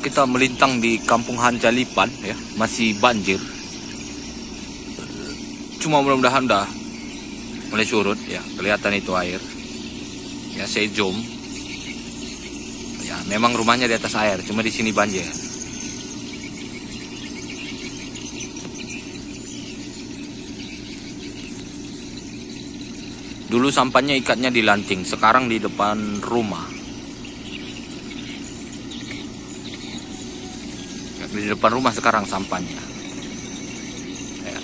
kita melintang di Kampung Hanjalipan ya, masih banjir. Cuma mudah-mudahan dah mulai surut ya, kelihatan itu air. Ya, saya zoom. Ya, memang rumahnya di atas air, cuma di sini banjir. Dulu sampannya ikatnya di lanting, sekarang di depan rumah. Di depan rumah sekarang sampannya ya.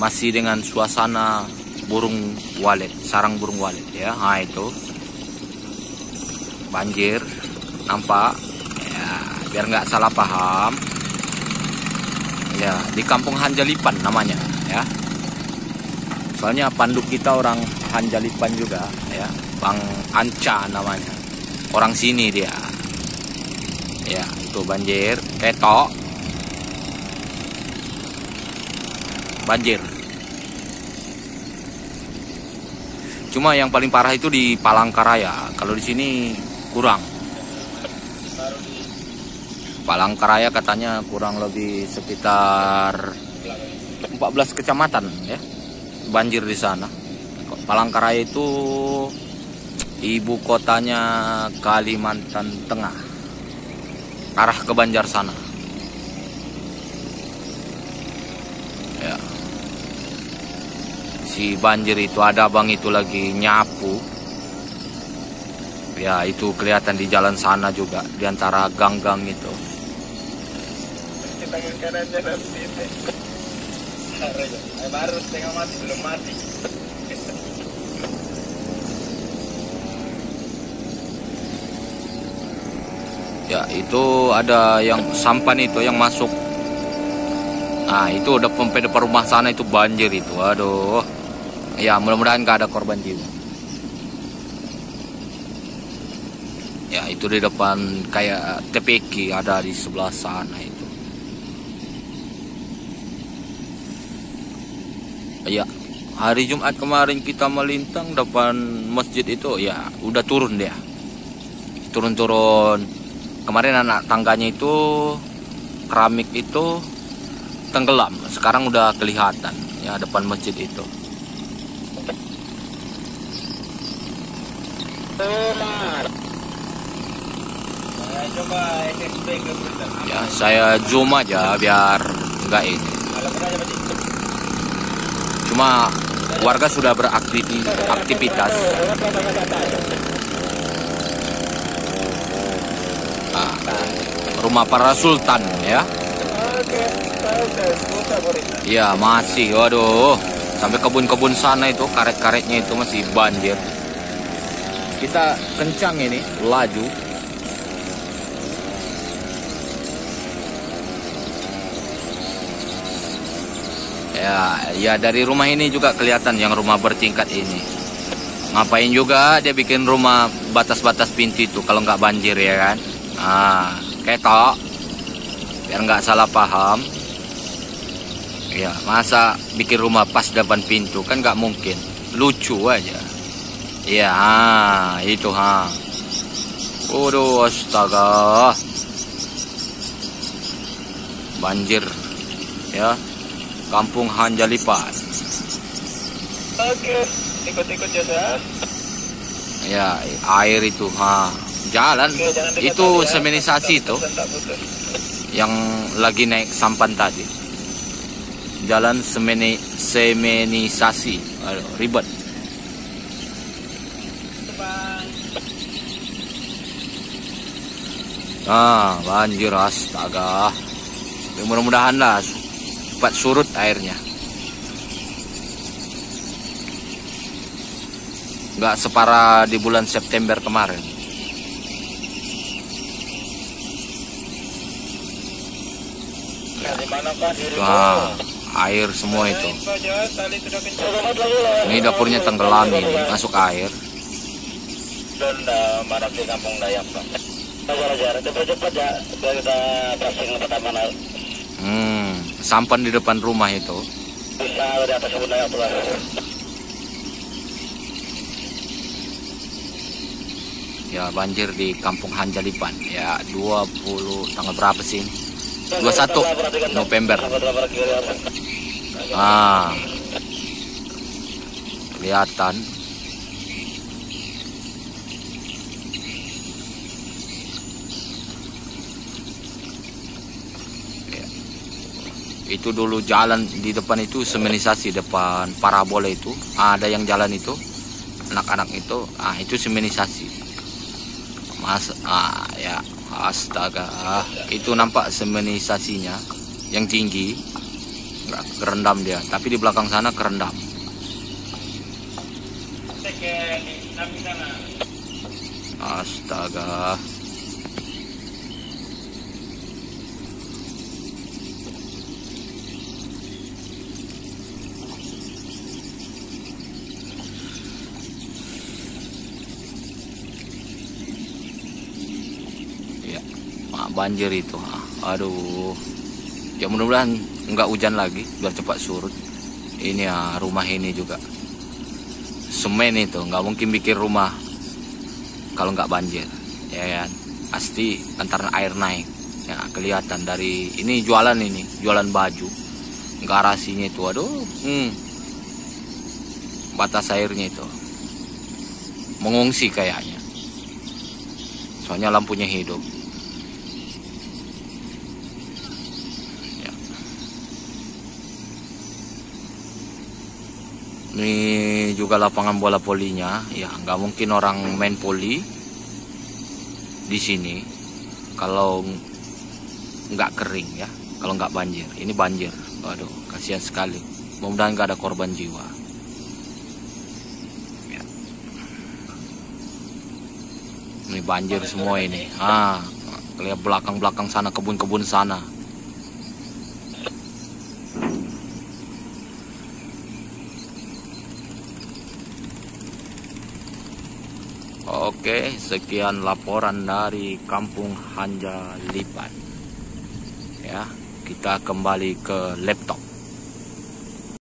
Masih dengan suasana burung walet, sarang burung walet ya. Nah, itu banjir nampak ya, biar nggak salah paham ya, di Kampung Hanjalipan namanya ya, soalnya panduk kita orang Hanjalipan juga ya, Bang Anca namanya, orang sini dia. Ya, itu banjir, ketok. Banjir. Cuma yang paling parah itu di Palangkaraya. Kalau di sini kurang. Palangkaraya katanya kurang lebih sekitar 14 kecamatan ya. Banjir di sana. Palangkaraya itu ibu kotanya Kalimantan Tengah. Arah ke Banjar sana ya. Si banjir itu ada abang itu lagi nyapu ya, itu kelihatan di jalan sana juga, di antara gang-gang itu. Baru setengah mati, belum mati. Ya, itu ada yang sampan itu yang masuk. Nah, itu udah depan rumah sana itu banjir itu. Aduh. Ya, mudah-mudahan gak ada korban jiwa. Ya, itu di depan kayak TPK ada di sebelah sana itu. Ya, hari Jumat kemarin kita melintang depan masjid itu ya, udah turun dia. Turun-turun. Kemarin anak tangganya itu keramik itu tenggelam, sekarang udah kelihatan ya depan masjid itu. Ya, saya zoom aja biar nggak ini. Cuma warga sudah beraktivitas. Rumah para sultan ya. Ya, masih. Waduh. Sampai kebun-kebun sana itu, karet-karetnya itu masih banjir. Kita kencang ini, laju. Ya, dari rumah ini juga kelihatan yang rumah bertingkat ini. Ngapain juga dia bikin rumah batas-batas pintu itu kalau nggak banjir ya kan. Nah, ketok biar nggak salah paham ya, masa bikin rumah pas depan pintu kan nggak mungkin, lucu aja ya itu. Waduh, astaga, banjir ya Kampung Hanjalipan. Oke, ikut-ikut jasa ya, air itu. Jalan itu seminisasi itu yang lagi naik sampan tadi, jalan semenisasi. Aduh, ribet. Banjir, astaga. Mudah-mudahan lah cepat surut airnya. Nggak separah di bulan September kemarin. Air semua itu. Ini dapurnya tenggelam ini, masuk air. Sampan di depan rumah itu. ya, banjir di Kampung Hanjalipan ya, 20 tanggal berapa sih ini? 21 November. Ah, kelihatan. Itu dulu jalan di depan itu seminisasi, depan parabola itu ada yang jalan itu, anak-anak itu, ah itu seminisasi mas, ah ya astaga, ah, itu nampak seminisasinya yang tinggi, nggak kerendam dia, tapi di belakang sana kerendam. Astaga. Banjir itu, aduh ya, mudah-mudahan nggak hujan lagi biar cepat surut ini ya. Rumah ini juga semen itu, nggak mungkin bikin rumah kalau nggak banjir ya kan, pasti antara air naik ya, kelihatan dari ini jualan, ini jualan baju, garasinya itu aduh, batas airnya itu mengungsi kayaknya, soalnya lampunya hidup. Ini juga lapangan bola polinya, ya nggak mungkin orang main poli di sini kalau nggak kering ya, kalau nggak banjir. Ini banjir, aduh kasihan sekali. Mudah-mudahan nggak ada korban jiwa. Ya. Ini banjir semua ini. Ah, lihat belakang-belakang sana, kebun-kebun sana. Oke, sekian laporan dari Kampung Hanjalipan. Ya, kita kembali ke laptop.